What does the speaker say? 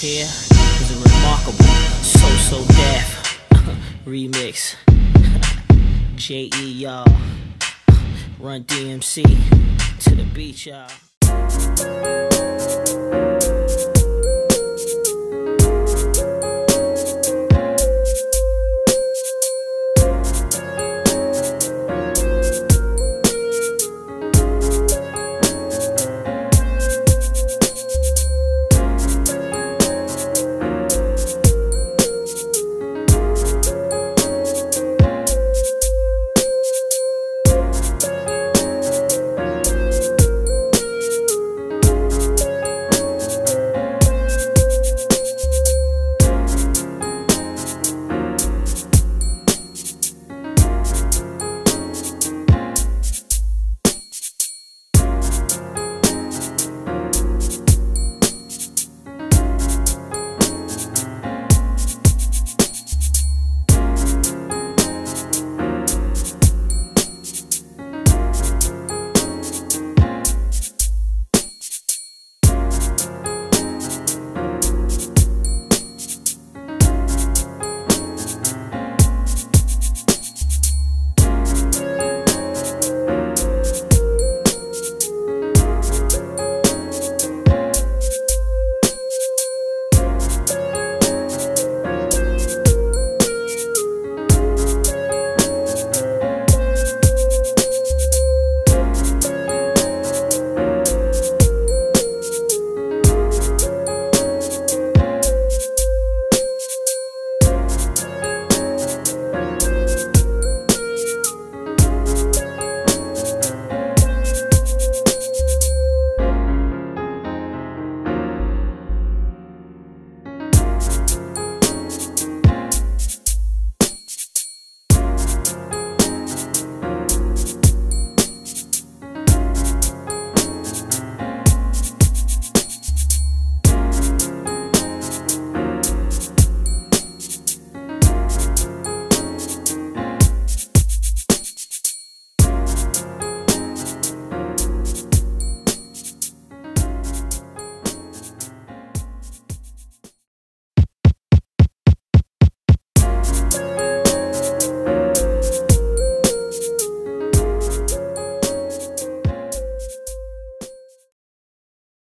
here was a remarkable So So Def remix. J E, y'all. Run DMC to the beat, y'all.